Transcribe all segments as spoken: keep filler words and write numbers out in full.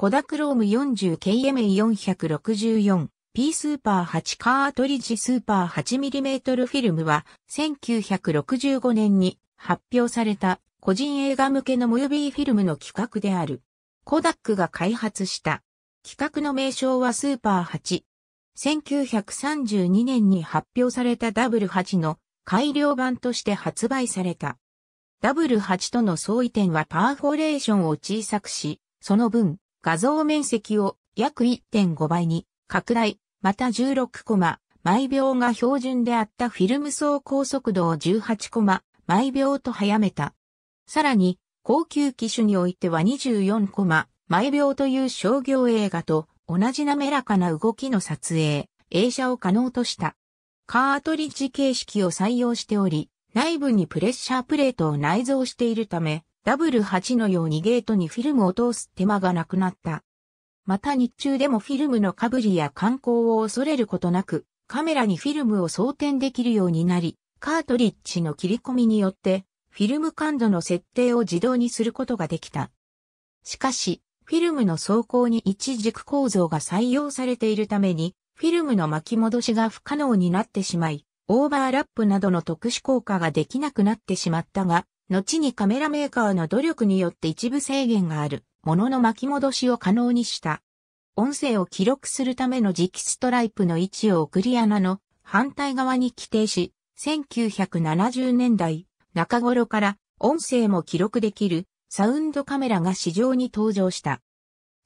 コダクローム よんじゅうケーエムイーよんひゃくろくじゅうよん P スーパーはちカートリッジスーパー はちミリメートル フィルムはせんきゅうひゃくろくじゅうごねんに発表された個人映画向けのムービーフィルムの規格である。コダックが開発した。規格の名称はスーパーはち。せんきゅうひゃくさんじゅうにねんに発表されたダブルはちの改良版として発売された。ダブルはちとの相違点はパーフォレーションを小さくし、その分画像面積を約 いってんご 倍に拡大、またじゅうろくコマ毎秒が標準であったフィルム走行速度をじゅうはちコマ毎秒と早めた。さらに、高級機種においてはにじゅうよんコマ毎秒という商業映画と同じ滑らかな動きの撮影、映写を可能とした。カートリッジ形式を採用しており、内部にプレッシャープレートを内蔵しているため、ダブルはちのようにゲートにフィルムを通す手間がなくなった。また日中でもフィルムのかぶりや感光を恐れることなく、カメラにフィルムを装填できるようになり、カートリッジの切り込みによって、フィルム感度の設定を自動にすることができた。しかし、フィルムの走行に一軸構造が採用されているために、フィルムの巻き戻しが不可能になってしまい、オーバーラップなどの特殊効果ができなくなってしまったが、後にカメラメーカーの努力によって一部制限があるものの巻き戻しを可能にした。音声を記録するための磁気ストライプの位置を送り穴の反対側に規定し、せんきゅうひゃくななじゅうねんだい、中頃から音声も記録できるサウンドカメラが市場に登場した。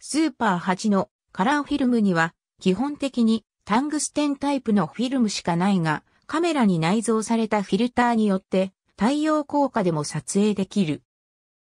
スーパーはちのカラーフィルムには基本的にタングステンタイプのフィルムしかないがカメラに内蔵されたフィルターによって太陽光果でも撮影できる。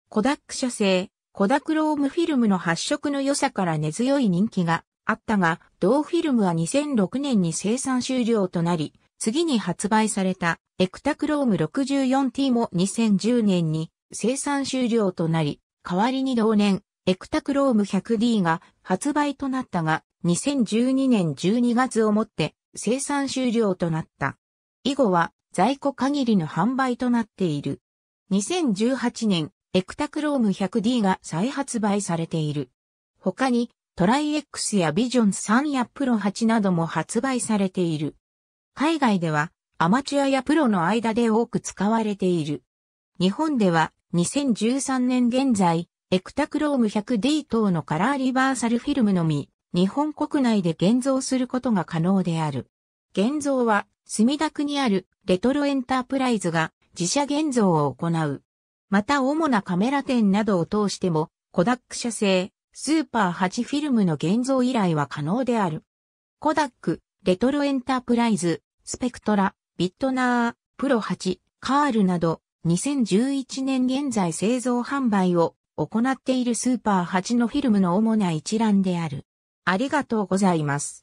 コダック社製、コダクロームフィルムの発色の良さから根強い人気があったが同フィルムはにせんろくねんに生産終了となり次に発売されたエクタクローム ろくじゅうよんティー もにせんじゅうねんに生産終了となり、代わりに同年エクタクローム ひゃくディー が発売となったが、にせんじゅうにねんじゅうにがつをもって生産終了となった。以後は在庫限りの販売となっている。にせんじゅうはちねん、エクタクローム ひゃくディー が再発売されている。他にトライ X やビジョンさんやプロはちなども発売されている。海外ではアマチュアやプロの間で多く使われている。日本ではにせんじゅうさんねん現在、エクタクローム ひゃくディー 等のカラーリバーサルフィルムのみ、日本国内で現像することが可能である。現像は墨田区にあるレトロエンタープライズが自社現像を行う。また主なカメラ店などを通しても、コダック社製、スーパーはちフィルムの現像依頼は可能である。コダック、レトロエンタープライズ、スペクトラ、ビットナー、プロはち、カールなど、にせんじゅういちねん現在製造販売を行っているスーパーはちのフィルムの主な一覧である。ありがとうございます。